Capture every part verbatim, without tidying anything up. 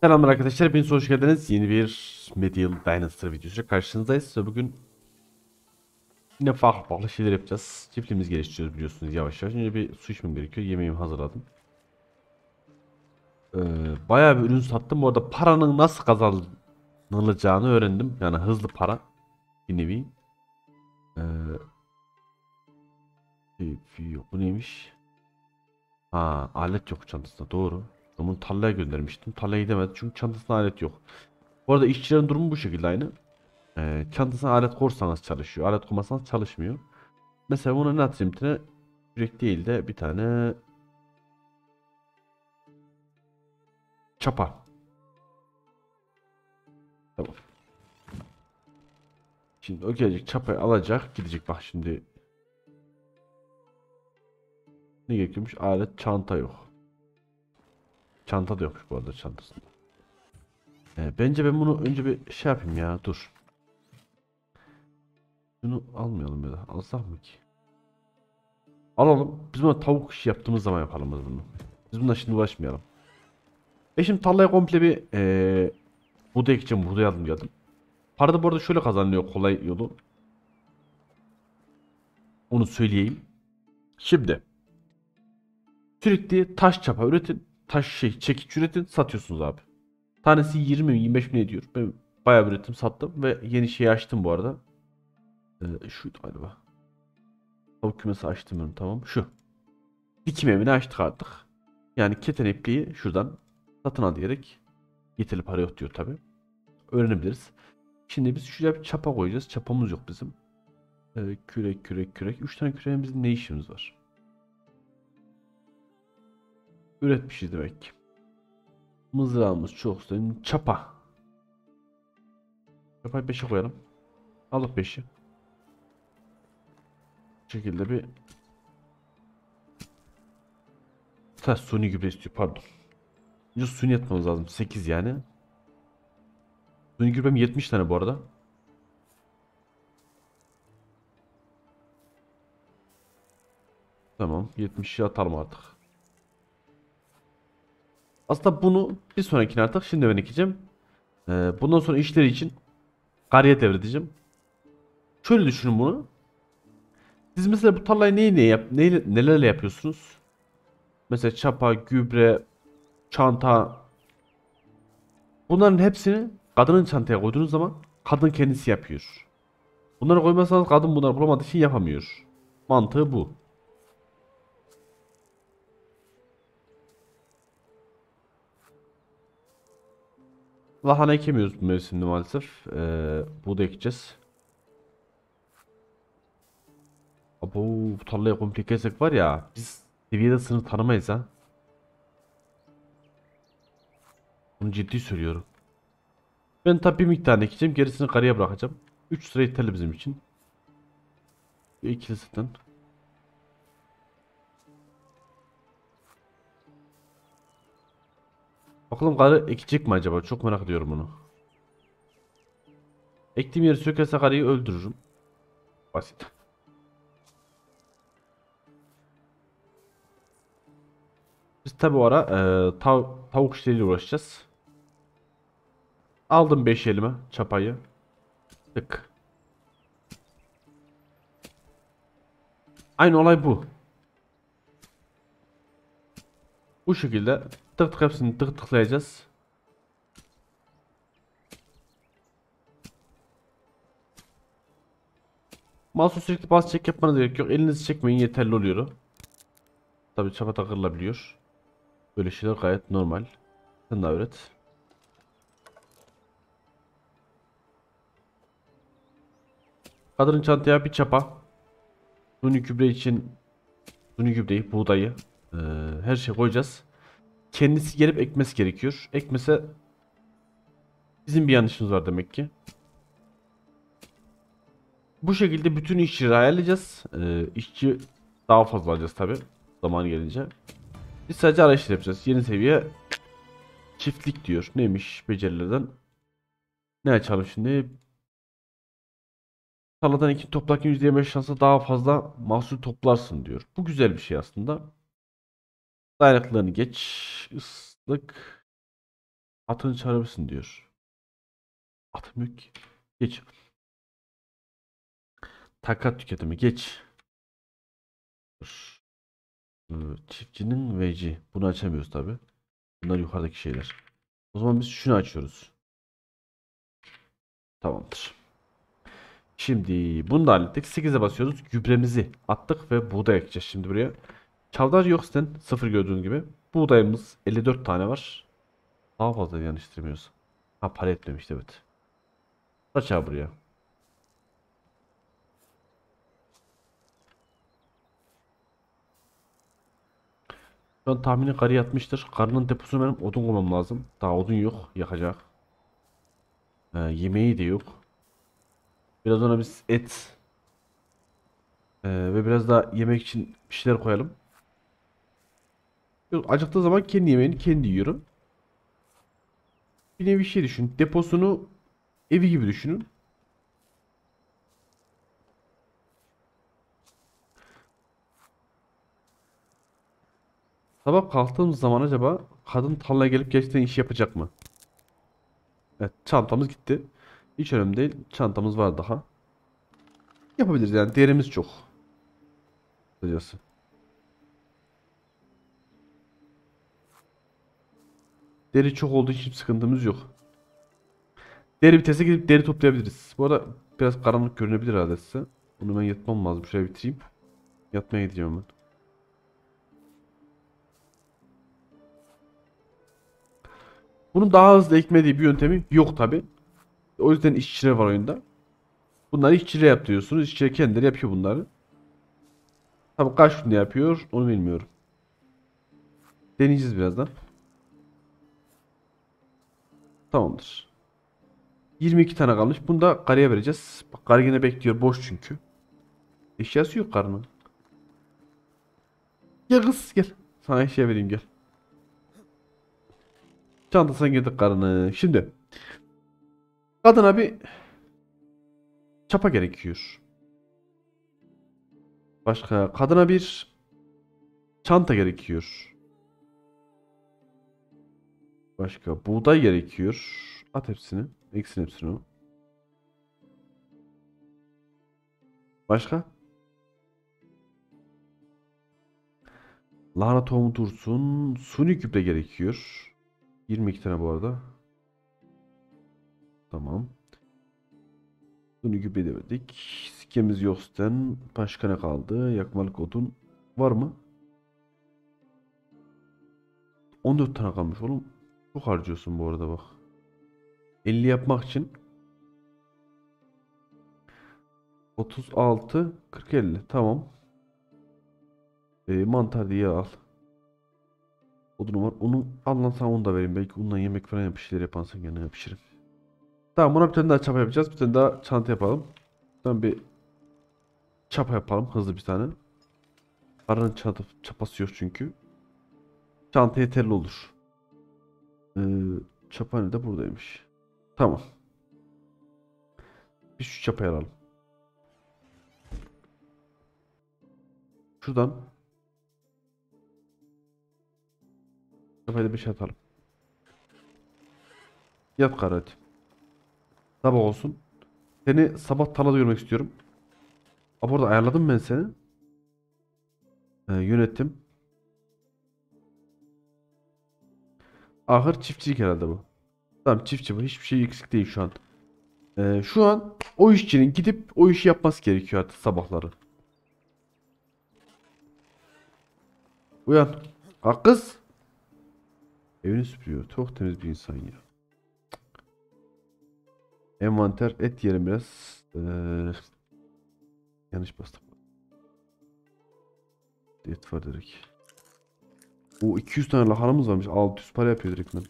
Selamlar arkadaşlar, hepiniz hoş geldiniz. Yeni bir Medieval Dynasty videosu karşınızdayız. Bugün yine farklı farklı şeyler yapacağız. Çiftliğimizi geliştiriyoruz biliyorsunuz yavaş yavaş. Önce bir su içmem gerekiyor. Yemeğimi hazırladım. Ee, bayağı bir ürün sattım. Bu arada paranın nasıl kazanılacağını öğrendim. Yani hızlı para bir nevi. Ee, şey, yok, bu neymiş? Ha, alet yok çantasında, doğru. Bunu tarlaya göndermiştim. Tarlaya gidemedi çünkü çantasına alet yok. Bu arada işçilerin durumu bu şekilde aynı. Ee, çantasına alet korsanız çalışıyor. Alet koymasanız çalışmıyor. Mesela ona ne atayım? Yürek değil de bir tane çapa. Tamam. Şimdi o gelecek, çapayı alacak, gidecek. Bak şimdi ne gerekiyormuş? Alet, çanta yok. Çanta da yokmuş bu arada çantasında. Ee, bence ben bunu önce bir şey yapayım ya, dur. Bunu almayalım ya da, alsak mı ki? Alalım, biz buna tavuk işi yaptığımız zaman yapalım bunu. Biz bununla şimdi uğraşmayalım. E şimdi tarlaya komple bir ee, buğday ekeceğim, buğday aldım geldim. Para da bu arada şöyle kazanılıyor, kolay yolu. Onu söyleyeyim. Şimdi sürekli taş çapa üretin. Taş şey, çekiç üretin, satıyorsunuz abi. Tanesi yirmi bin yirmi beş bin ediyor. Ben bayağı bir üretim sattım ve yeni şeyi açtım bu arada. Ee, şuydu galiba. Tavuk kümesi açtım benim, tamam şu. Dikim evini açtık artık. Yani keten ipliği şuradan satın al diyerek. Yeterli para yok diyor tabi. Öğrenebiliriz. Şimdi biz şuraya bir çapa koyacağız. Çapamız yok bizim. Ee, kürek kürek kürek. üç tane küreğimizin ne işimiz var? Üretmişiz demek ki. Mızrağımız çok sayın. Çapa. Çapayı beşe koyalım. Alıp beşi. Bu şekilde bir. Ha, suni gübre istiyor, pardon. Önce suni yatmamız lazım. sekiz yani. Suni gübrem yetmiş tane bu arada. Tamam, yetmişi atalım artık. Aslında bunu bir sonrakine artık şimdi ben ekeceğim. Ee, bundan sonra işleri için gariye devredeceğim. Şöyle düşünün bunu. Siz mesela bu tarlayı neyi ne yap, neyle, nelerle yapıyorsunuz? Mesela çapa, gübre, çanta. Bunların hepsini kadının çantaya koyduğunuz zaman kadın kendisi yapıyor. Bunları koymazsanız kadın bunları bulamadığı için yapamıyor. Mantığı bu. Lahana ekemiyoruz bu mevsimde maalesef. Ee, bu da ekeceğiz. Abo, bu tarlaya komple kesek var ya, biz seviyede sınır tanımayız ha. Bunu ciddi söylüyorum. Ben tabi bir miktar ekeceğim, gerisini karıya bırakacağım. üç sıra yeterli bizim için. İkili satın. Bakalım karı ekecek mi acaba? Çok merak ediyorum bunu. Ektiğim yeri sökerse karıyı öldürürüm. Basit. Biz tabi o ara e, tav tavuk işleriyle uğraşacağız. Aldım beş elime çapayı. Tık. Aynı olay bu. Bu şekilde tık tık hepsini tık tıklayacağız. Mouse'u sürekli bas çek yapmanız gerek yok. Elinizi çekmeyin, yeterli oluyor. Tabi çapa takılabiliyor. Böyle şeyler gayet normal. Sen de öğret. Kadının çantaya bir çapa. Suni gübre için suni gübreyi, buğdayı, ee, her şey koyacağız. Kendisi gelip ekmesi gerekiyor. Ekmese bizim bir yanlışımız var demek ki. Bu şekilde bütün işçileri ayarlayacağız. Ee, işçi daha fazla alacağız tabi zaman gelince. Biz sadece araçlar yapacağız. Yeni seviye çiftlik diyor. Neymiş becerilerden? Ne açalım şimdi? Tarladan ekin toplarken yüzde yirmi beş şansa daha fazla mahsul toplarsın diyor. Bu güzel bir şey aslında. Dayanıklılığını geç, ıslık, Atını çağırır mısın diyor. Atım yok ki. Geç. Takat tüketimi geç. Dur. Çiftçinin veci. Bunu açamıyoruz tabi. Bunlar yukarıdaki şeyler. O zaman biz şunu açıyoruz. Tamamdır. Şimdi bunu da hallettik. sekize basıyoruz. Gübremizi attık ve buğday ekeceğiz şimdi buraya. Çavdar yok zaten. sıfır gördüğünüz gibi. Buğdayımız elli dört tane var. Daha fazla yanıştırmıyoruz. Ha para etmemişti evet. Kaç abi buraya. Şu an tahmini karı yatmıştır. Karının deposunu benim odun koymam lazım. Daha odun yok. Yakacak. Ee, yemeği de yok. Biraz ona biz et ee, ve biraz daha yemek için bir şeyler koyalım. Acıktığı zaman kendi yemeğini kendi yiyorum. Bir nevi şey düşün. Deposunu evi gibi düşünün. Sabah kalktığımız zaman acaba kadın tarlaya gelip gerçekten iş yapacak mı? Evet, çantamız gitti. Hiç önemli değil. Çantamız var daha. Yapabiliriz yani. Değerimiz çok. Kısacası. Deri çok olduğu için sıkıntımız yok. Deri vitese gidip deri toplayabiliriz. Bu arada biraz karanlık görünebilir herhalde size. Bunu ben yatmam lazım. Şöyle bitireyim. Yatmaya gideceğim ben. Bunun daha hızlı ekme diye bir yöntemi yok tabi. O yüzden işçiler var oyunda. Bunları işçiler yap diyorsunuz. İşçiler kendileri yapıyor bunları. Tabi kaç günde yapıyor onu bilmiyorum. Deneyeceğiz birazdan. Tamamdır. yirmi iki tane kalmış. Bunu da karıya vereceğiz. Bak karı yine bekliyor. Boş çünkü. Eşyası yok karının. Gel kız gel. Sana eşya vereyim gel. Çantasına girdik karını. Şimdi. Kadına bir çapa gerekiyor. Başka. Kadına bir çanta gerekiyor. Başka buğday gerekiyor. At hepsini. Eksin hepsini. Başka? Lahana tohumu dursun. Suni gübre gerekiyor. yirmi iki tane bu arada. Tamam. Suni gübre demedik. Sikemiz yok zaten. Başka ne kaldı? Yakmalık odun. Var mı? on dört tane kalmış oğlum. Çok harcıyorsun bu arada bak. elli yapmak için. otuz altı kırk elli. Tamam. E, mantar diye al. Odun var. Onu al lan sana onu da vereyim. Belki ondan yemek falan yap. Bir şeyler yapansın gene pişirin. Tamam buna bir tane daha çapa yapacağız. Bir tane daha çanta yapalım. Buradan bir çapa yapalım. Hızlı bir tane. Karının çanta, çapası yok çünkü. Çanta yeterli olur. Çapane de buradaymış. Tamam. Biz şu çapayı alalım. Şuradan çapayı da bir şey atalım. Yap karı hadi. Sabah olsun. Seni sabah tarlada görmek istiyorum. Aa, bu arada ayarladım ben seni. Ee, yönettim. Ahır çiftçilik herhalde bu. Tamam çiftçi bu. Hiçbir şey eksik değil şu an. Ee, şu an o işçinin gidip o işi yapması gerekiyor artık sabahları. Uyan. Kalk kız. Evini süpürüyor. Çok temiz bir insan ya. Envanter et yiyelim biraz. Ee, yanlış bastım. Et var direkt. O iki yüz tane lahanamız varmış. altı yüz para yapıyor direktmen.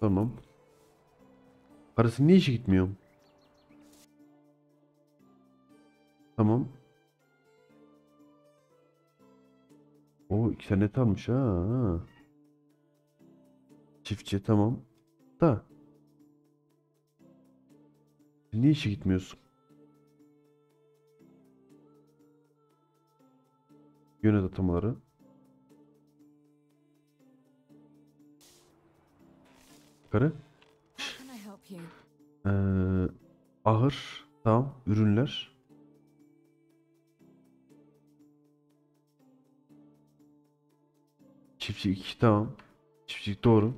Tamam. Parası niye işe gitmiyor? Tamam. O iki tane et almış ha. Çiftçi tamam. Da. Niye işe gitmiyorsun? Yönet atamaları. yukarı. Ee, ahır. Tamam. Ürünler. Çiftçilik iki. Tamam. Çiftçilik doğru.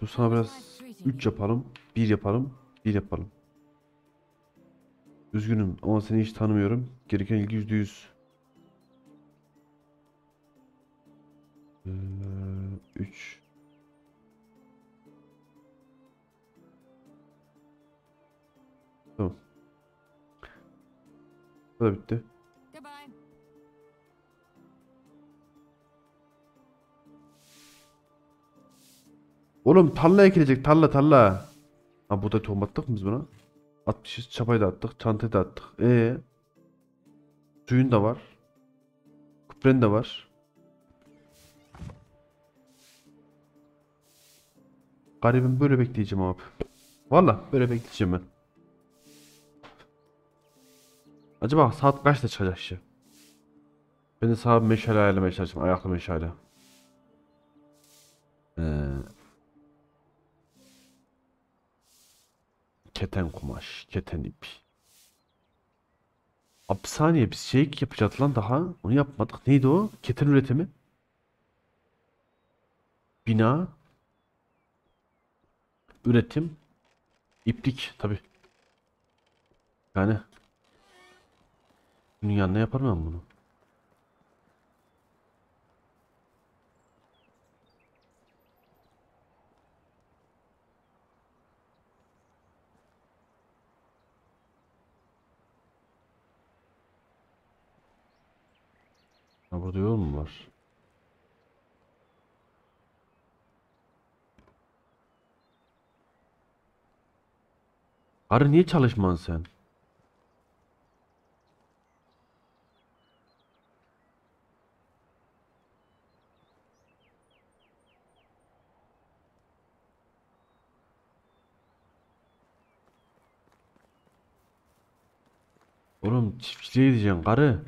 Dur sana biraz üç yapalım. bir yapalım. bir yapalım. Üzgünüm ama seni hiç tanımıyorum. Gereken ilgi yüzde yüz. üç. Tamam. Bu da bitti. Oğlum tarla ekilecek, tarla tarla. Ha burada tohum attık mı biz buna? Atmışız, çapayı da attık, çantayı da attık. Ee, suyun da var. Küpren de var. Garibim, böyle bekleyeceğim abi. Valla böyle bekleyeceğim ben. Acaba saat kaçta çıkacak şey? Ben de sağa meşale ayarlamaya çalışacağım, ayaklı meşale. Ee, keten kumaş, keten ip. Abi bir saniye, biz şey yapacağız lan daha. Onu yapmadık. Neydi o? Keten üretimi. Bina. Üretim. İplik tabi. Yani. Dünyanın ne yaparım ben bunu? Ha, burada yol mu var? Arı niye çalışman sen? Oğlum çiftçiliğe gideceksin karı.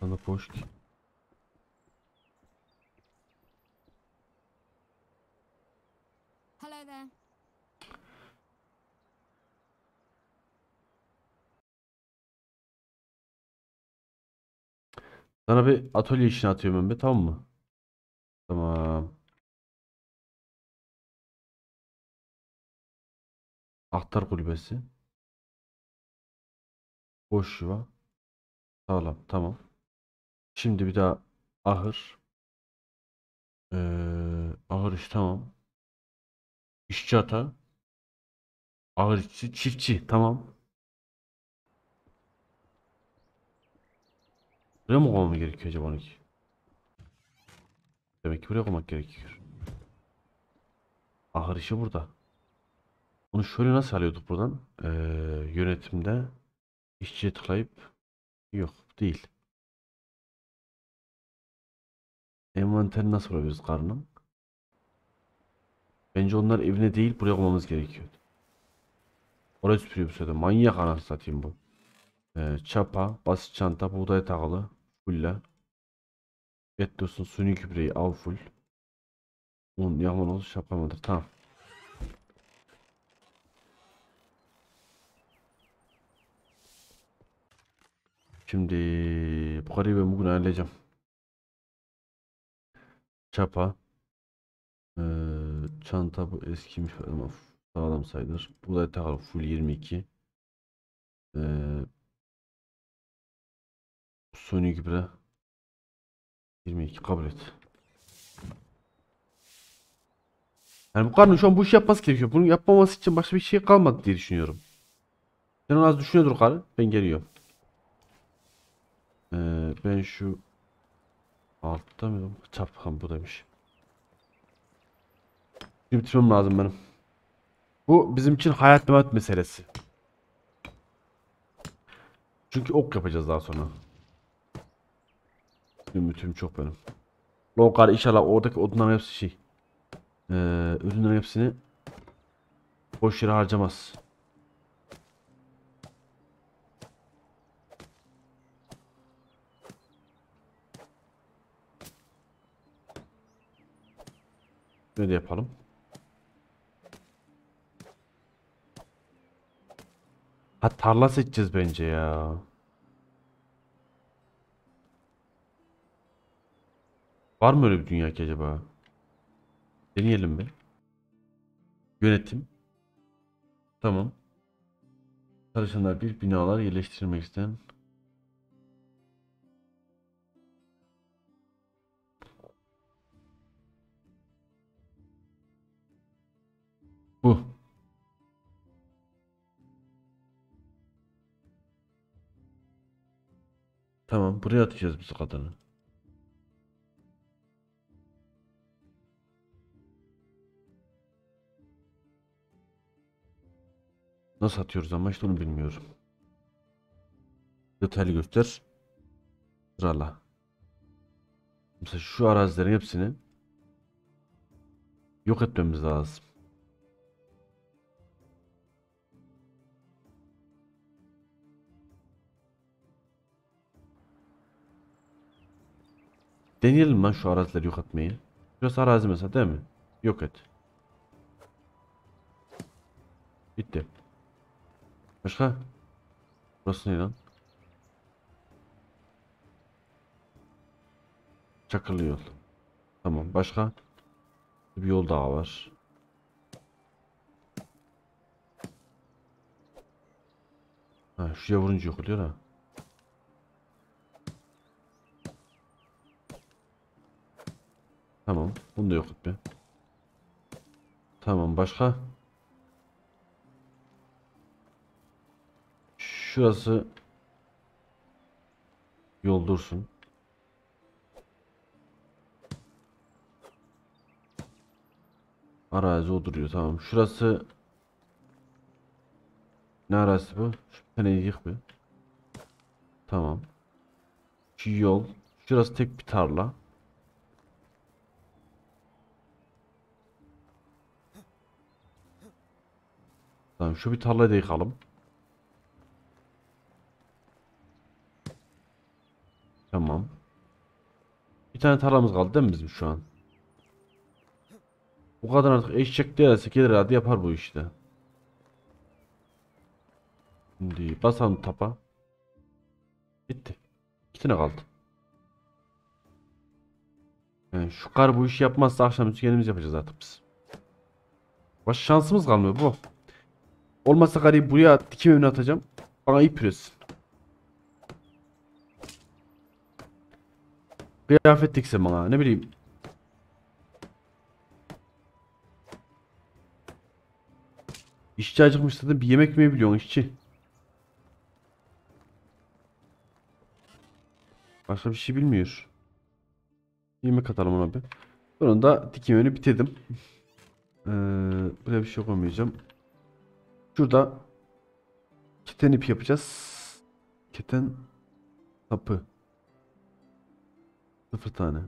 Sana boş ki. Sana bir atölye işine atıyorum ben be, tamam mı? Tamam. Ahtar kulübesi. Boş yuva. Sağlam, tamam. Şimdi bir daha ahır. Ee, ahır iş, tamam. İşçi ata. Ahır işçi, çiftçi, tamam. Buraya mı koymam gerekiyor acaba onu ki? Demek ki buraya koymak gerekiyor. Ahır işi burada. Onu şöyle nasıl alıyorduk buradan? Ee, yönetimde işçiye tıklayıp, yok değil. Envanteri nasıl alabiliriz karnım? Bence onlar evine değil buraya koymamız gerekiyordu. Oraya süpürüyor bu sırada. Manyak anasını satayım bu. Ee, çapa, basit çanta, buğday takılı. Fulla. Et dostum, suni kübreyi al full. Un, yaman ol, şapamadır. Tamam. Şimdi bu karıyı ben bugün halledeceğim. Çapa, ee, çanta bu eskimiş ama sağlam sayılır. Bu da takar full yirmi iki. Ee, Sony gübre yirmi iki kabul et. Yani bu karnın şu an bu işi yapması gerekiyor. Bunu yapmaması için başka bir şey kalmadı diye düşünüyorum. Sen az düşünüyordur karı. Ben geliyorum. Ee, ben şu altta mıydım? Çapkan bu demiş. Şimdi bitirmem lazım benim. Bu bizim için hayat memat meselesi. Çünkü ok yapacağız daha sonra. Ümitim çok benim. Lokar inşallah oradaki odunların hepsi şey. Ee, ürünlerin hepsini boş yere harcamaz. Şöyle yapalım. Ha, tarla seçeceğiz bence ya. Var mı öyle bir dünya ki acaba? Deneyelim bir. Yönetim. Tamam. Çalışanlar bir binalar yerleştirmek isteyen. Bu. Tamam, buraya atacağız biz kadını. Nasıl atıyoruz ama işte onu bilmiyorum. Detaylı göster. Sırala. Mesela şu arazilerin hepsini yok etmemiz lazım. Deneyelim lan şu arazileri yok etmeyi. Şurası arazi mesela değil mi? Yok et. Bitti. Başka? Burası ne lan? Çakırlı yol. Tamam, başka? Bir yol daha var. Ha, şuraya vurunca yok oluyor ha. Tamam, bunu da yok etme. Tamam, başka? Şurası yol dursun. Arazi o duruyor, tamam. Şurası ne arazisi bu? Şu peneyi yık bir. Tamam. Şu yol. Şurası tek bir tarla. Tamam, şu bir tarlayı da yıkalım. Tamam. Bir tane tarlamız kaldı değil mi bizim şu an? Bu kadar artık eşek değerse gelir hadi yapar bu işte. Şimdi basalım tapa. Bitti. İki tane kaldı. Yani şu kar bu işi yapmazsa akşam üstü kendimiz yapacağız artık biz. Başka şansımız kalmıyor bu. Olmazsa karıyı buraya dikim evine atacağım. Bana ip üresin. Kıyafet dikse bana ne bileyim. İşçi acıkmış da bir yemek mi biliyorsun işçi? Başka bir şey bilmiyor. Yemek atalım ona bir. Sonunda dikim önü bitirdim. Ee, buraya bir şey koymayacağım. Şurada keten ip yapacağız. Keten sapı. Sıfır tane.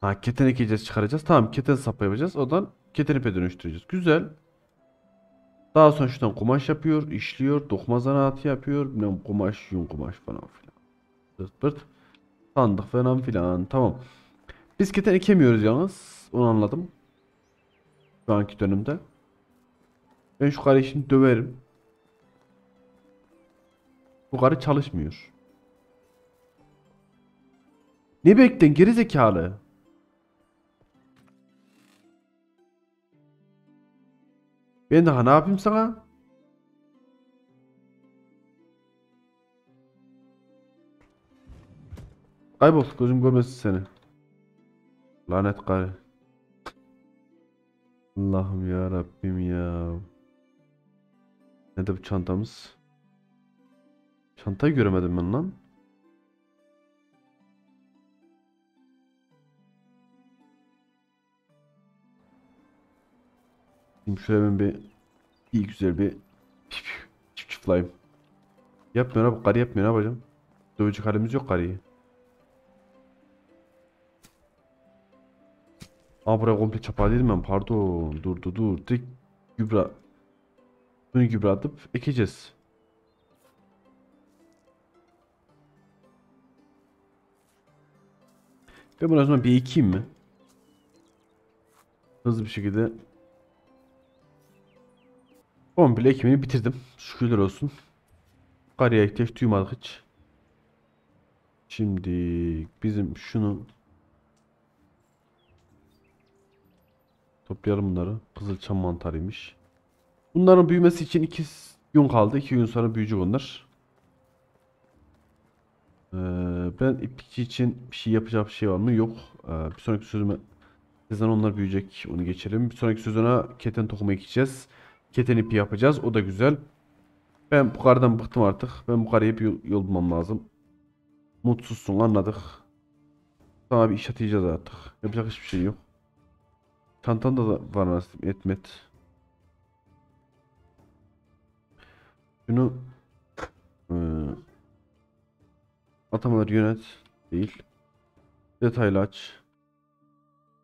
Ha, keten ekeceğiz, çıkaracağız. Tamam, keten sapı yapacağız. Odan keten ipe dönüştüreceğiz. Güzel. Daha sonra şuradan kumaş yapıyor, işliyor, dokuma zanaatı yapıyor. Bilmem kumaş, yün kumaş falan filan. Bırt bırt. Sandık falan filan. Tamam. Biz keten ekemiyoruz yalnız. Onu anladım. Şu anki dönemde. Ben şu karıyı şimdi döverim. Bu karı çalışmıyor. Ne bekledin gerizekalı? Ben daha ne yapayım sana? Kaybol, gözüm görmesin seni. Lanet karı. Allah'ım ya Rabbim ya. Ne de bu çantamız? Çantayı göremedim ben lan. Şimdi şöyle ben bir iyi güzel bir çift çiftlayayım. Yapmıyor abi, karı yapmıyor, ne yapacağım? Dövücü karımız yok karıyı. Aa, buraya komple çapa dedim ben, pardon. Dur dur dur. Direkt gübre. Bunu gübre atıp ekeceğiz. Ben bunu o zaman bir ekeyim mi? hızlı bir şekilde komple ekimini bitirdim. Şükürler olsun. Karıya ihtiyaç duymadık hiç. Şimdi bizim şunu toplayalım bunları. Kızılçam mantarıymış. Bunların büyümesi için iki gün kaldı. iki gün sonra büyüyecek bunlar. Ee, ben iplikçi için bir şey yapacak bir şey var mı? Yok. Ee, bir sonraki sezona onlar büyüyecek. Onu geçelim. Bir sonraki sezona keten tohumu ekeceğiz. Keten ipi yapacağız. O da güzel. Ben bu kardan bıktım artık. Ben bu karıya bir yol bulmam lazım. Mutsuzsun, anladık. Sana bir iş atacağız artık. Yapacak hiçbir şey yok. Çantanda da var nasip etmet. Şunu ıı, atamaları yönet değil. Detaylı aç.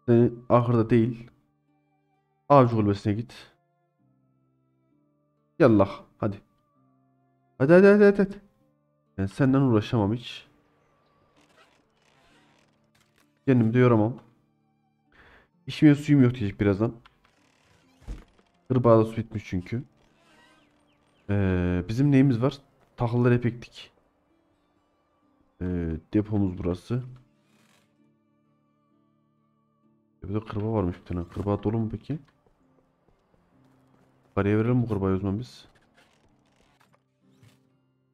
Seni ahırda değil. Avcı kulübesine git. Yallah hadi. Hadi hadi hadi hadi. hadi. Yani senden uğraşamam hiç. Kendimi de yoramam. İşim yok, suyum yok diyecek birazdan. Hırbağda su bitmiş çünkü. Ee, bizim neyimiz var? Tahılları hep ektik. Ee, depomuz burası. Bir de kırba varmış bir tane. Kırba dolu mu peki? Karaya verelim bu kırbayı o zaman biz.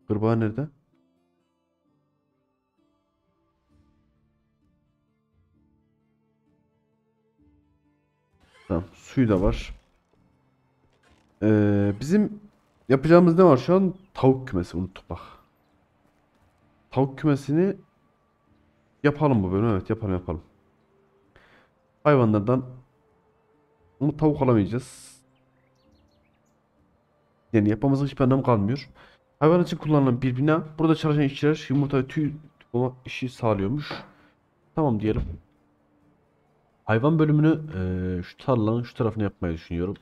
Kırba nerede? Tamam, suyu da var. Ee, bizim yapacağımız ne var şu an? Tavuk kümesi, unuttuk bak. Tavuk kümesini yapalım bu bölüm. Evet, yapalım yapalım. Hayvanlardan bunu tavuk alamayacağız. Yani yapamazsak hiçbir anlam kalmıyor. Hayvan için kullanılan bir bina. Burada çalışan işçiler yumurta ve tüy olma işi sağlıyormuş. Tamam diyelim. Hayvan bölümünü e, şu tarlanın şu tarafını yapmayı düşünüyorum.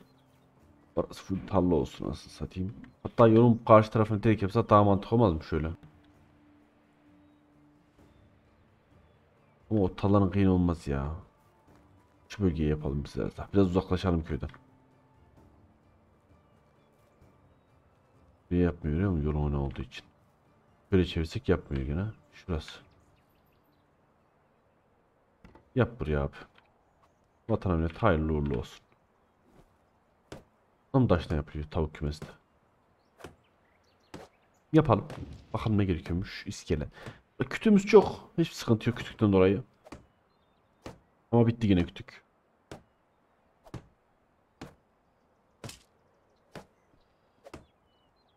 Burası full tarla olsun nasıl satayım. Hatta yolun karşı tarafını direkt yapsa daha mantıklı olmaz mı şöyle? O tarlanın kıyın olmaz ya. Şu bölgeyi yapalım biz biraz daha. Biraz uzaklaşalım köyden. Bir yapmıyor ya yolun önü olduğu için. Böyle çevirsek yapmıyor gene. Şurası. Yap buraya abi. Vatan evine hayırlı uğurlu olsun. Tam taşla yapıyor tavuk kümesi de. Yapalım. Bakalım ne gerekiyormuş. İskele. Kütüğümüz çok. Hiçbir sıkıntı yok kütükten dolayı. Ama bitti yine kütük.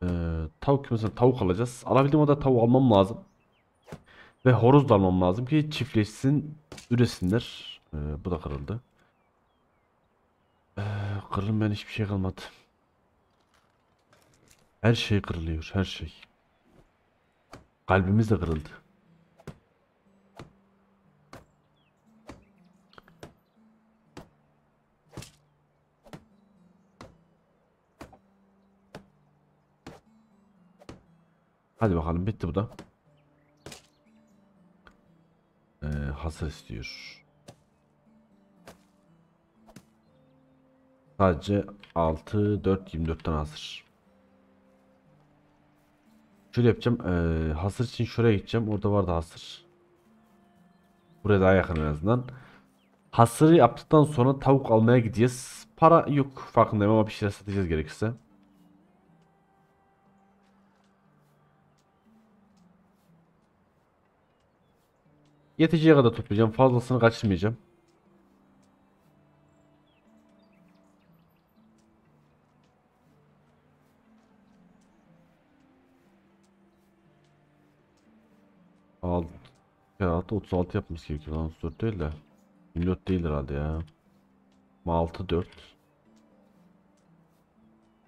Ee, tavuk kümesinden tavuk alacağız. Alabildiğim kadar tavuk almam lazım. Ve horoz da almam lazım ki çiftleşsin, üresinler. Ee, bu da kırıldı. Ee, kırılmayan hiçbir şey kalmadı. Her şey kırılıyor, her şey. Kalbimiz de kırıldı. Hadi bakalım, bitti bu da. Ee, hasır istiyor. Sadece altı, dört, yirmi dörtten hasır. Şöyle yapacağım. Ee, hasır için şuraya gideceğim. Orada vardı hasır. Buraya daha yakın en azından. Hasırı yaptıktan sonra tavuk almaya gideceğiz. Para yok farkındayım ama bir şeyler satacağız gerekirse. Yeteceği kadar toplayacağım. Fazlasını kaçırmayacağım. Aldı. Ya otuz altı yapmış gerekiyor. otuz dört değil de. yirmi dört değil herhalde ya. altı dört.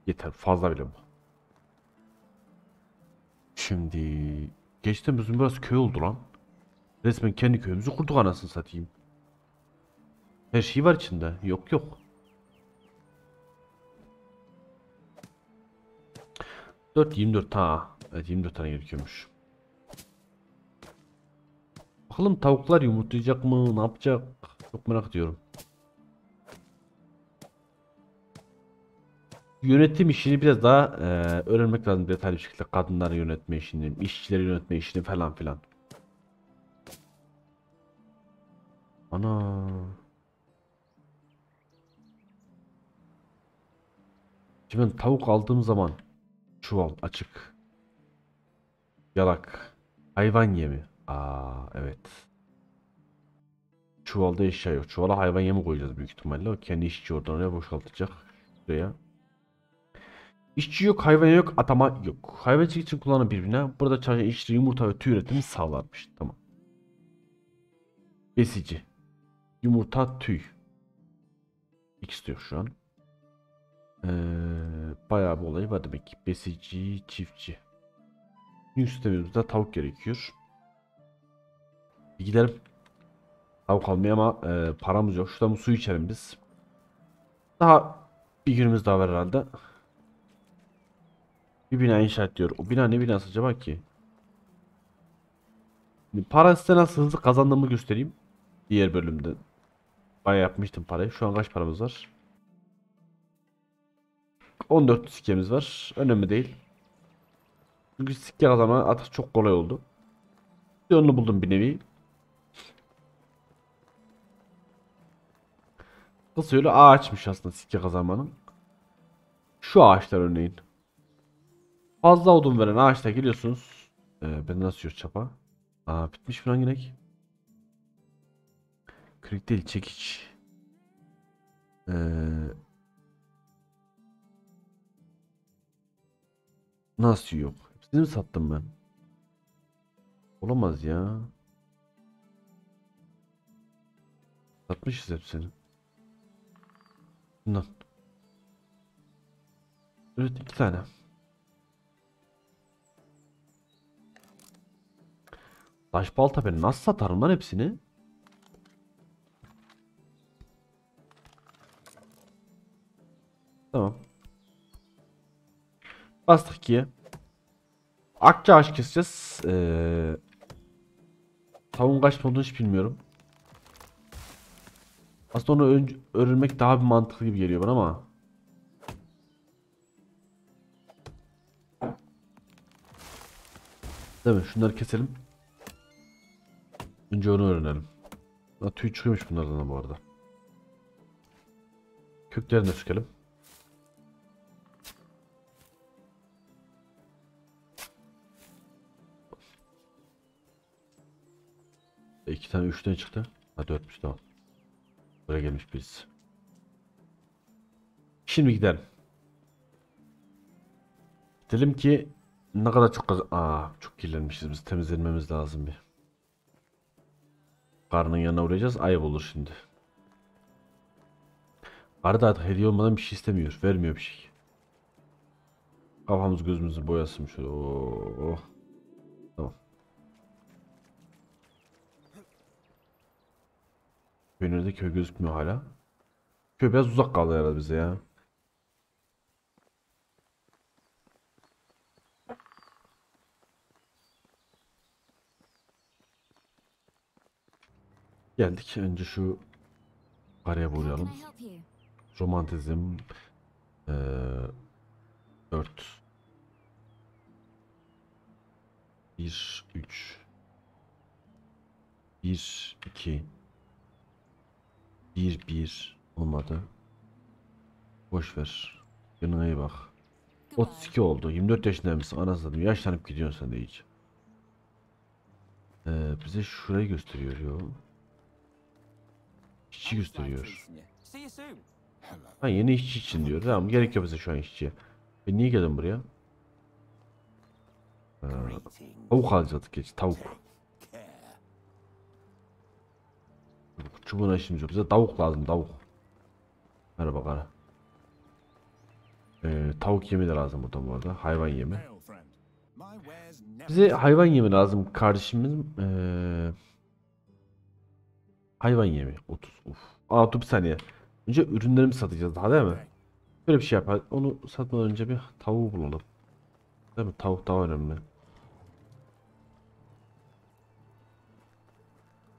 Yeter. Fazla bile bu. Şimdi. Geçten bizim biraz köy oldu lan. Resmen kendi köyümüzü kurduk anasını satayım. Her şey var içinde. Yok yok. dört yirmi dört ha. Evet, yirmi dört tane gerekiyormuş. Bakalım tavuklar yumurtlayacak mı? Ne yapacak? Çok merak ediyorum. yönetim işini biraz daha e, öğrenmek lazım detaylı bir şekilde. Kadınları yönetme işini, işçileri yönetme işini falan filan. Ana. Şimdi ben tavuk aldığım zaman çuval açık. Yalak. Hayvan yemi. Aa evet. Çuvalda eşya yok. Çuvala hayvan yemi koyacağız büyük ihtimalle. O kendi işçi oradan oraya boşaltacak. Şuraya. İşçi yok, hayvan yok, atama yok. Hayvancılık için kullanan birbirine. Burada çalışan işçi yumurta ve tüy üretimi sağlarmış. Tamam. Besici. Yumurta, tüy. İkisi yok şu an. Ee, bayağı bir olayı var demek ki. Besici, çiftçi. Yük sistemimizde tavuk gerekiyor. Bir gidelim. Tavuk almaya ama e, paramız yok. Şuradan su içelim biz. Daha bir günümüz daha var herhalde. Bir bina inşa ediyor. O bina ne binası acaba ki? Para size nasıl hızlı kazandığımı göstereyim. Diğer bölümde. Bayağı yapmıştım parayı. Şu an kaç paramız var? on dört sikkemiz var. Önemli değil. Çünkü sikke kazanma artık çok kolay oldu. Onu buldum bir nevi. Kısa yolu ağaçmış aslında sikke kazanmanın. Şu ağaçlar örneğin. Fazla odun veren ağaçta geliyorsunuz. Ee, ben nasıl yiyor çapa? Aa bitmiş falan yine. Kırık değil çekiç. Ee, nasıl yok? Hepsini mi sattım ben? Olamaz ya. Satmışız hepsini. Bundan. Evet iki tane. Taş balta ben nasıl satarım lan hepsini? Tamam. Bastık ikiye. Akça ağaç keseceğiz. Ee, tavuğun kaç olduğunu hiç bilmiyorum. Aslında onu öğrenmek daha bir mantıklı gibi geliyor bana ama. Değil mi? Şunları keselim. Önce onu öğrenelim. Ha, tüy çıkıyormuş bunlardan da bu arada. Köklerini de sökelim. İki tane üçten çıktı. Ha dörtmüş tamam. Buraya gelmiş birisi. Şimdi gidelim. Gidelim ki ne kadar çok kazan... Aa çok kirlenmişiz biz. Temizlenmemiz lazım bir. Karının yanına uğrayacağız. Ayıp olur şimdi. Karı da artık hediye olmadan bir şey istemiyor. Vermiyor bir şey. Kafamız gözümüzü boyasın şöyle. Oo, oh. Tamam. Köyün önünde köy gözükmüyor hala. Köy biraz uzak kaldı herhalde bize ya. Geldik. Önce şu araya vuralım. Romantizm ee, dört bir üç bir iki bir bir olmadı. Boş ver. Yanına iyi bak. otuz iki oldu. yirmi dört yaşındaymışsın. Anasını yaşlanıp gidiyorsun sen de hiç. Ee, bize şurayı gösteriyor yo. İşçi gösteriyor. Ha yeni işçi için diyor. Tamam gerek yok bize şu an işçiye. Ben niye geldim buraya? Ee, tavuk alacaktık geç. Tavuk. Çubuğuna işimiz yok. Bize tavuk lazım tavuk. Merhaba kara. Ee, tavuk yemi de lazım burada bu arada. Hayvan yemi. Bize hayvan yemi lazım kardeşimizin. Ee, hayvan yemi. otuz. Uf. Aa dur bir saniye. Önce ürünlerimizi satacağız daha değil mi? Böyle bir şey yapar. Onu satmadan önce bir tavuğu bulalım. Değil mi? Tavuk daha önemli.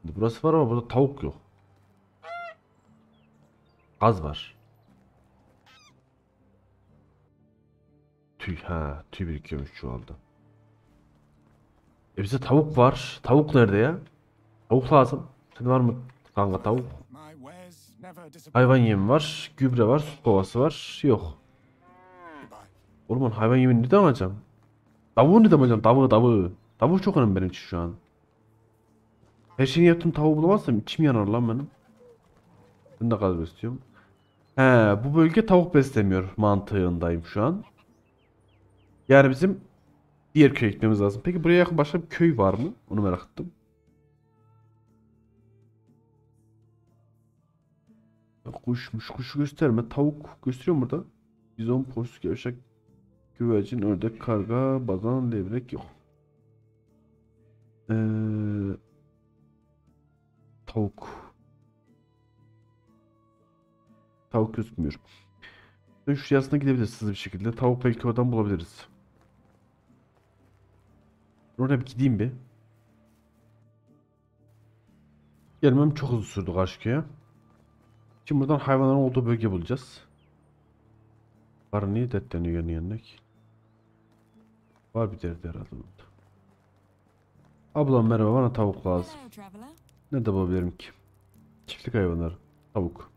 Burası var ama burada tavuk yok. Gaz var. tüy, ha, tüy birikiyormuş çuvalda. E bize tavuk var. Tavuk nerede ya? Tavuk lazım. Senin var mı kanka tavuk? Hayvan yemi var. Gübre var. Su kovası var. Yok. Oğlum hayvan yemini neden alacağım? Tavuğu neden alacağım? Tavuğu tavuğu. Tavuğu çok önemli benim için şu an. Her şeyi yaptım, tavuğu bulamazsam içim yanar lan benim. Ben de kadar besliyorum. He, bu bölge tavuk beslemiyor mantığındayım şu an. Yani bizim diğer köye gitmemiz lazım. Peki buraya yakın başka bir köy var mı? Onu merak ettim. Kuşmuş, kuşu gösterme. Tavuk gösteriyor burada. Bizon, porsuk, gevşek, güvercin, ördek, karga, bazan, levrek yok. Ee, tavuk. Tavuk gözükmüyor. Şu yasına gidebilirsiniz bir şekilde. Tavuk belki oradan bulabiliriz. Oraya bir gideyim bir. Gelmem çok uzun sürdü karşı köye. Şimdi buradan hayvanların olduğu bölge bulacağız. Var niye dertleniyor yanı yanına ki? Var bir derdi herhalde burada. Ablam merhaba, bana tavuk lazım. Ne de bulabilirim ki? Çiftlik hayvanları. Tavuk.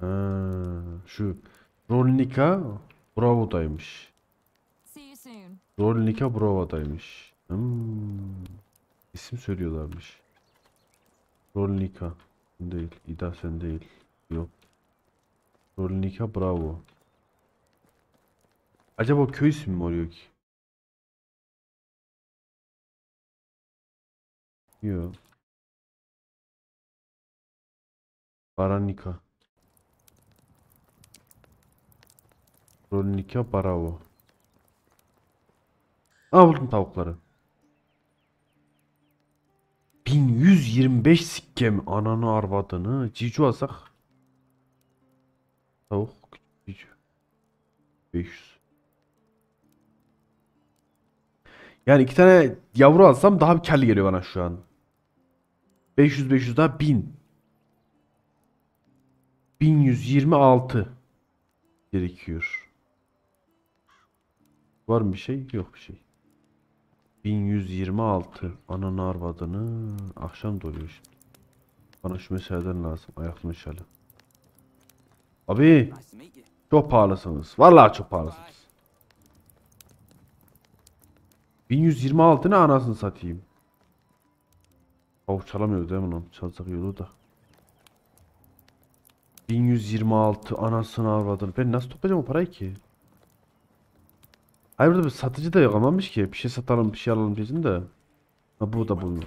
Ha, şu Rolnika Bravo'daymış. Rolnika Bravo'daymış. Hmm. İsim söylüyorlarmış. Rolnika. Değil. İda sen değil. Yok. Rolnika Bravo. Acaba köy ismi mi oluyor ki? Yok. Baranika. Rolnika Bravo. Aa, buldum tavukları. bin yüz yirmi beş sikke mi? Ananı arvadını. Cicu alsak. Tavuk. Cicu. beş yüz. Yani iki tane yavru alsam daha bir kârlı geliyor bana şu an. beş yüz beş yüz daha bin. bin yüz yirmi altı gerekiyor. Var mı bir şey? Yok bir şey. bin yüz yirmi altı. Ananı arvadını. Akşam doluyor şimdi. Bana şu meseleden lazım. Ayaklı meşale. Abi. Çok pahalısınız. Vallahi çok pahalısınız. bin yüz yirmi altı ne anasını satayım. Tavuk çalamıyoruz değil mi lan? Çalsak iyi olur da. bin yüz yirmi altı anasını arvadını. Ben nasıl toplayacağım o parayı ki? Hayır, burada bir satıcı da yok amamış ki. Bir şey satalım, bir şey alalım diyeceğim de. Ha, bu da bulunuyor.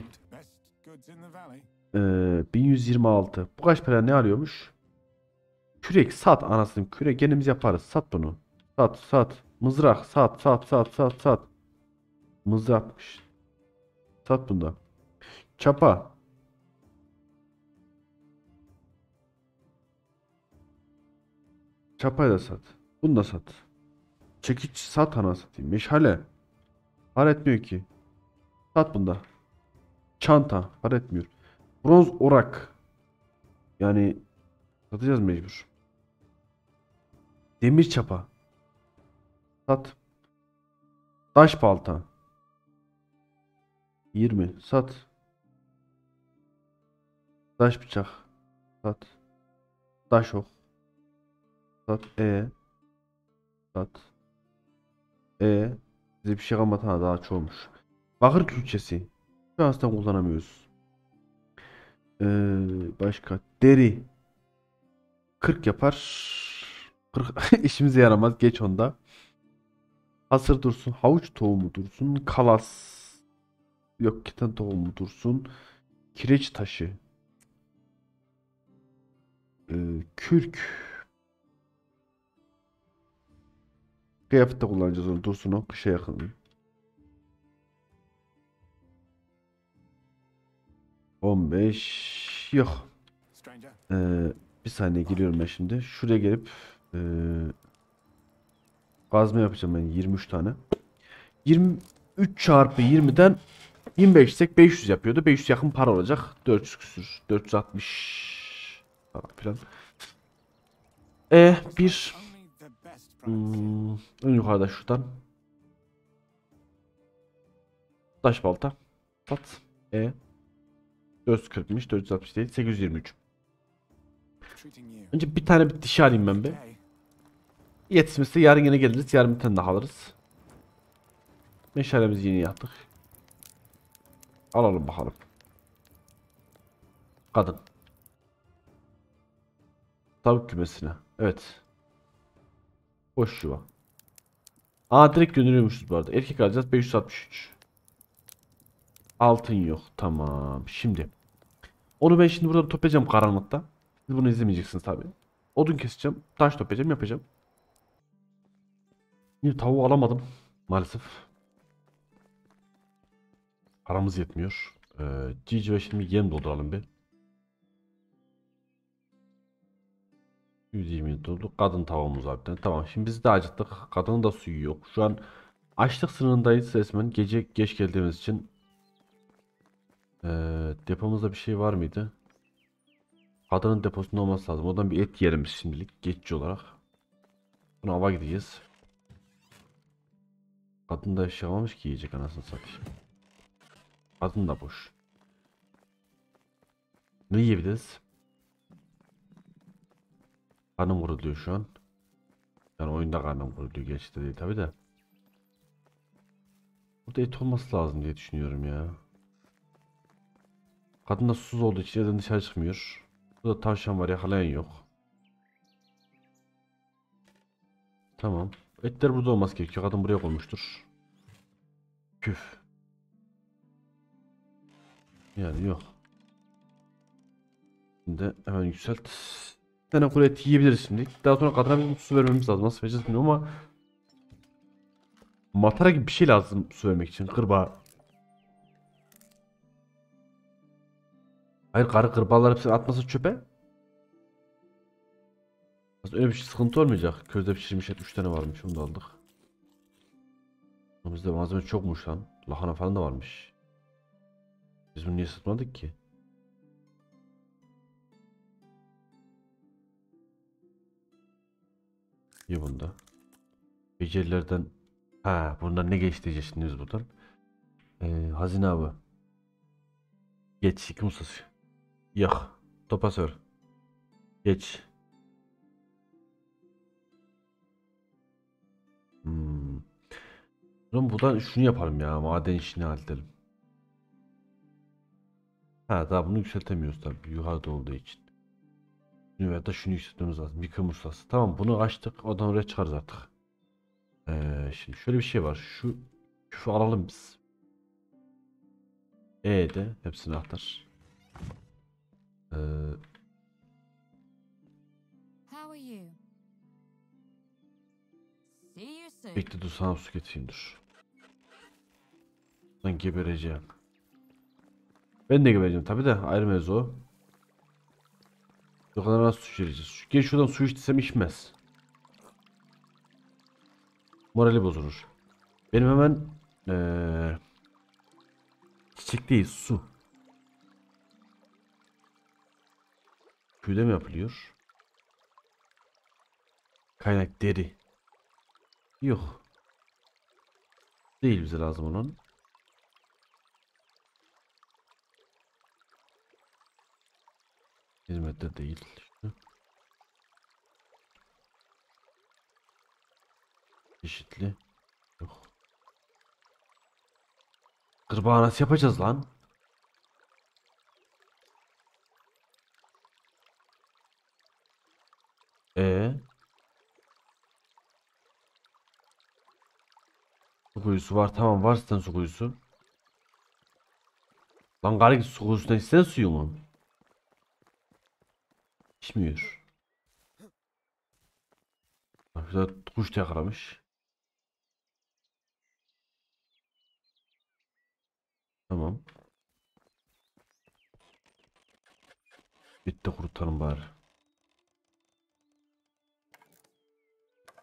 Ee, bin yüz yirmi altı. Bu kaç para, ne arıyormuş? Kürek sat anasını. Kürek kendimiz yaparız. Sat bunu. Sat, sat. Mızrak sat, sat, sat, sat, sat. Mızrakmış. Sat bunda. Çapa. Çapayı da sat. Bunu da sat. Çekiç sat ana satayım. Meşale. Para etmiyor ki. Sat bunda. Çanta. Para etmiyor. Bronz orak. Yani satacağız mecbur. Demir çapa. Sat. Taş balta. yirmi. Sat. Taş bıçak. Sat. Taş ok. Sat. E. Sat. Ee, size bir şey kalmadı, ha, daha çoğumuş. Bakır külçesi. Şu an aslında kullanamıyoruz. Ee, başka. Deri. kırk yapar. kırk işimize yaramaz. Geç onda. Hasır dursun. Havuç tohumu dursun. Kalas. Yok, keten tohumu dursun. Kireç taşı. Ee, kürk. Kıyafet de kullanacağız onu. Dursun o. Kışa yakın. on beş. Yok. Ee, bir saniye giriyorum ben şimdi. Şuraya gelip ee, kazma yapacağım ben. yirmi üç tane. yirmi üç çarpı yirmi'den yirmi beş isek beş yüz yapıyordu. beş yüz yakın para olacak. dört yüz küsür. dört yüz altmış falan filan. E bir hmm, en yukarıda şuradan taş balta sat. E dört yüz kırk, dört yüz altmış değil, sekiz yüz yirmi üç. Önce bir tane bir dişi alayım ben be. Yetişmişse yarın yine geliriz, yarın bir tane daha alırız. Meşalemizi yeni yaptık. Alalım bakalım. Kadın. Tavuk kümesine. Evet. Boş yuva. Aa, direkt gönderiyormuşuz bu arada. Erkek alacağız. beş yüz altmış üç. Altın yok. Tamam. Şimdi. Onu ben şimdi burada toplayacağım karanlıkta. Siz bunu izlemeyeceksiniz tabi. Odun keseceğim. Taş toplayacağım. Yapacağım. Şimdi tavuğu alamadım. Maalesef. Paramız yetmiyor. Ee, Cici ve şimdi yem dolduralım bir. yüz yirmi doldurduk. Kadın tavuğumuz abi. Tamam, şimdi biz de acıktık. Kadının da suyu yok. Şu an açlık sınırındayız resmen. Gece geç geldiğimiz için. Ee, depomuzda bir şey var mıydı? Kadının deposunda olması lazım. Oradan bir et yerimiz şimdilik. Geçici olarak. Buna hava gideceğiz. Kadın da yaşamamış ki yiyecek, anasını satayım. Kadın da boş. Ne yiyebiliriz? Karnım vuruluyor şu an. Yani oyunda karnım vuruluyor. Gerçekte değil tabi de. Burada et olması lazım diye düşünüyorum ya. Kadın da susuz olduğu için evden dışarı çıkmıyor. Burada tavşan var, yakalayan yok. Tamam. Etler burada olması gerekiyor. Kadın buraya koymuştur. Küf. Yani yok. Şimdi hemen yükselt. Bir tane kuru et yiyebiliriz şimdi. Daha sonra kadına bir su vermemiz lazım. Nasıl vereceğiz bilmiyorum ama matara gibi bir şey lazım su vermek için. Kırbağa. Hayır, karı kırbağalar hepsini atması çöpe. Öyle bir şey, sıkıntı olmayacak. Közde pişirmiş et üç tane varmış. Onu da aldık. Bizde malzeme çokmuş lan. Lahana falan da varmış. Biz bunu niye satmadık ki? İyi bunda. Becerilerden. Ha, bundan ne geçti şimdi biz buradan? Ee, hazine abi. Geç iki musası. Yok. Topasör. Geç. Hmm. Buradan şunu yapalım ya. Maden işini halledelim. Ha, daha bunu yükseltemiyoruz tabii yukarıda olduğu için. Ya da şunu yükseltmemiz lazım. Yıkım ustası. Tamam, bunu açtık. Oradan oraya çıkarız artık. Ee, şimdi şöyle bir şey var. Şu küfü alalım biz. E de hepsini atar. Ee, bekle dur, sana su getireyim dur. Ben gebereceğim. Ben de gebereceğim tabi de ayrı mevzu o. O kadar nasıl su içireceğiz? Gel şuradan su içtiysem içmez. Morali bozulur. Benim hemen ee, çiçek değil su. Köyde mi yapılıyor? Kaynak deri. Yok. Değil, bize lazım onun. Hizmette değil. Çeşitli. Yok. Kırbağa nasıl yapacağız lan? Ee? Su kuyusu var. Tamam, var zaten su kuyusu. Lan gari su kuyusuna içsene suyu mu? İçmiyor. Güzel kuş da yakalamış. Tamam. Bitti, kurutalım bari.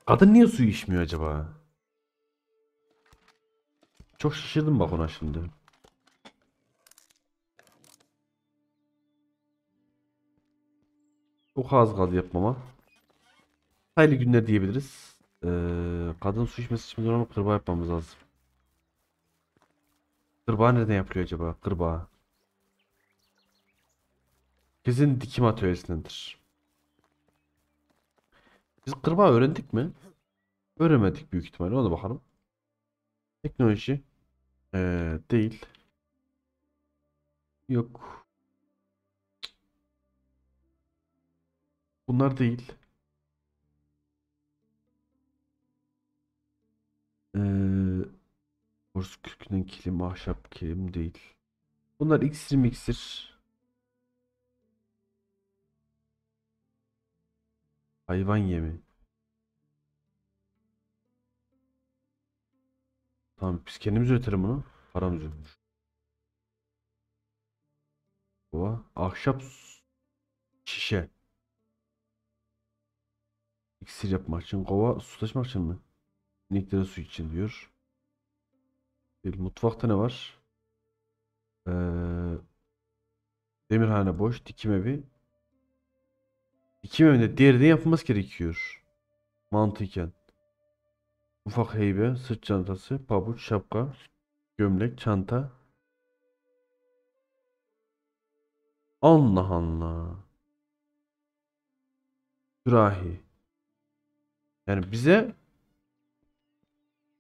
Kadın niye suyu içmiyor acaba? Çok şaşırdım bak ona şimdi. Çok az kaldı yapmama. Sayılı günler diyebiliriz. Ee, kadın su içmesi için normal kırbağa yapmamız lazım. Kırbağa nereden yapılıyor acaba? Kırbağa. Kesin dikim atölyesindendir. Biz kırbağa öğrendik mi? Öğrenmedik büyük ihtimalle. Ona bakalım. Teknoloji. Ee, değil. Yok. Bunlar değil. Borsu ee, kürkünden kilim, ahşap kilim değil. Bunlar iksir miksir. Hayvan yemi. Tamam, biz kendimiz üretelim bunu. Paramız yokmuş. Kova, ahşap şişe. İksir yapmak için kova, su taşımak için mi? İneklere su için diyor. Bir mutfakta ne var? Ee, demirhane boş, dikim evi. Dikim evinde diğerden yapılması gerekiyor. Mantıken. Ufak heybe, sırt çantası, pabuç, şapka, gömlek, çanta. Allah Allah. Sürahi. Yani bize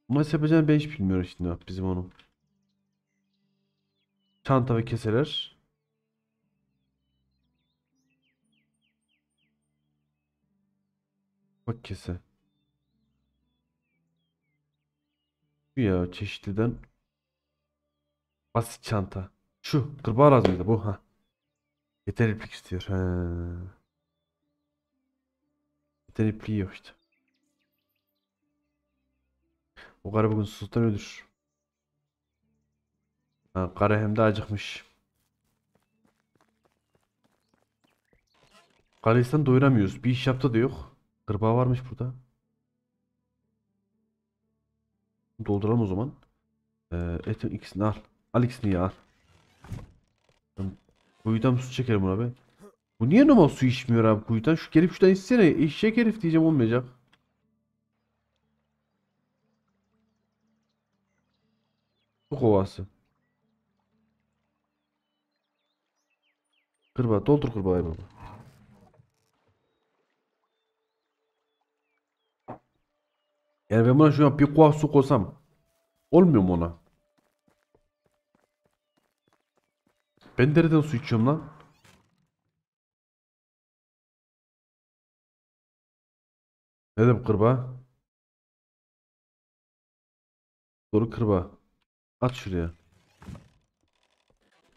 nasıl yapacağını ben hiç bilmiyorum şimdi bizim onu. Çanta ve keseler. Bak kese. Ya çeşitliden basit çanta. Şu kırbağa lazımdı bu ha. Yeter iplik istiyor. He. Yeter ipliği yok işte. O karı bugün susuzluktan ölür. Ha, karı hem de acıkmış. Karıysan doyuramıyoruz. Bir iş yaptı da yok. Kırbağa varmış burada. Dolduralım o zaman. Ee, etin ikisini al. Al ikisini ya al. Kuyudan su çekelim abi. Bu niye normal su içmiyor abi kuyudan? Şu gelip şuradan içsene. Eşek herif diyeceğim, olmayacak. Su kovası. Kırbağa doldur kırbağayı baba. Yani ben buna şu an bir kova su koysam olmuyor mu ona? Ben nereden su içiyorum lan? Nerede bu kırbağa? Doğru kırbağa. At şuraya.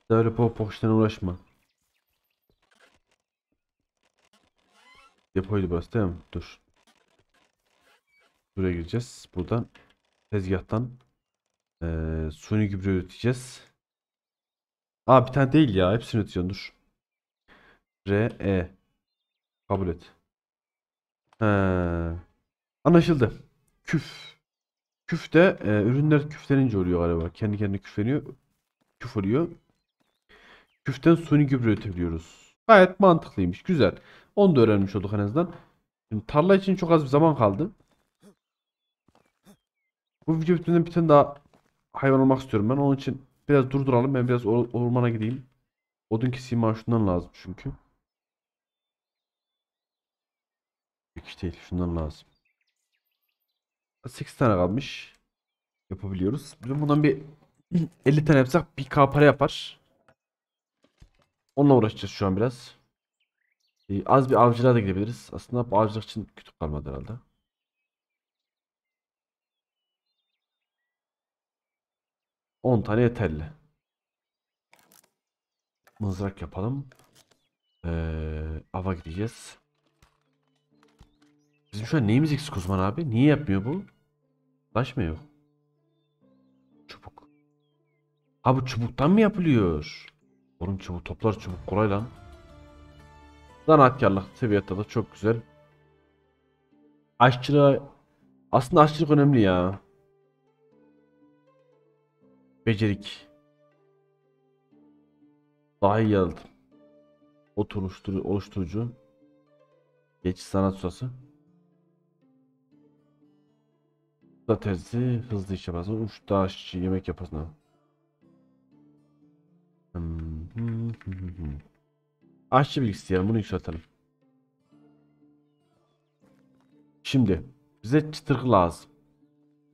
Öyle pop pop işlerine uğraşma. Depoydu burası değil mi? Dur. Buraya gireceğiz. Buradan tezgahtan ee, suni gübre üreteceğiz. Aa bir tane değil ya. Hepsini üreteceğim. Dur. R, E. Kabul et. He. Anlaşıldı. Küf. Küfte e, ürünler küflenince oluyor galiba. Kendi kendine küfleniyor. Küf oluyor. Küften suni gübre üretebiliyoruz. Gayet mantıklıymış. Güzel. Onu da öğrenmiş olduk en azından. Şimdi tarla için çok az bir zaman kaldı. Bu video bitmeden bir tane daha hayvan olmak istiyorum ben. Onun için biraz durduralım. Ben biraz or ormana gideyim. Odun keseyim, bana şundan lazım çünkü. Hiç değil. Şundan lazım. sekiz tane kalmış. Yapabiliyoruz. Bundan bir elli tane yapsak bir K para yapar. Onunla uğraşacağız şu an biraz. Ee, az bir avcılığa da gidebiliriz. Aslında avcılık için kütük kalmadı herhalde. on tane yeterli. Mızrak yapalım. Ee, ava gideceğiz. Bizim şu an neyimiz eksik Osman abi? Niye yapmıyor bu? Taş mı yok? Çubuk. Ha bu çubuktan mı yapılıyor? Oğlum çubuk toplar, çubuk kolay lan. Zanaatkarlık seviyette de çok güzel. Aşçılığa... Aslında aşçılık önemli ya. Becerik. Daha iyi aldım. Ot oluşturucu. Geçiş sanat ustası. Da tezi hızlı iş yaparsın. Uç da aşçı yemek yaparsın. Aşçı bilgisayarı bunu yükseltelim. Şimdi bize çıtırık lazım.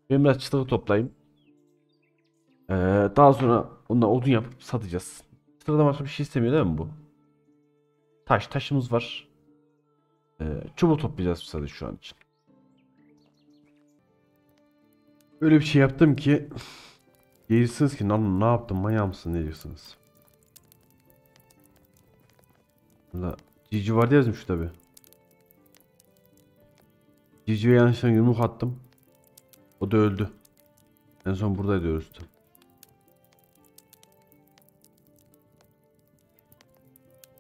Ben biraz çıtırık toplayayım. Ee, daha sonra ondan odun yapıp satacağız. Çıtırık'tan başka bir şey istemiyor değil mi bu? Taş taşımız var. Ee, çubuğu toplayacağız sadece şu an için. Öyle bir şey yaptım ki gelirsiniz ki lan ne yaptım manyak mısın ne diyorsunuz? Burada cici var diye yazmış tabi. Cici'ye yanlıştan yumruk attım. O da öldü. En son buradaydı ölüstü.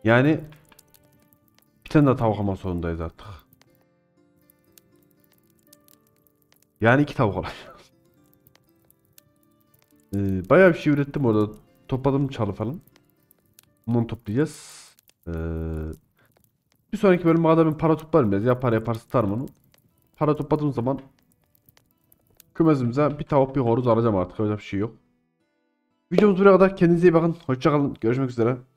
Yani bir tane daha tavuk alma sonundayız artık. Yani iki tavuk alacağız. Ee, bayağı bir şey ürettim orada. Topladım çalı falan. Bunu toplayacağız. Ee, bir sonraki bölüm adamın para toplarım biraz. Yapar yapar satarım onu. Para topladığım zaman kümesimize bir tavuk bir horoz alacağım artık. Öyle bir şey yok. Videomuz buraya kadar. Kendinize iyi bakın. Hoşçakalın. Görüşmek üzere.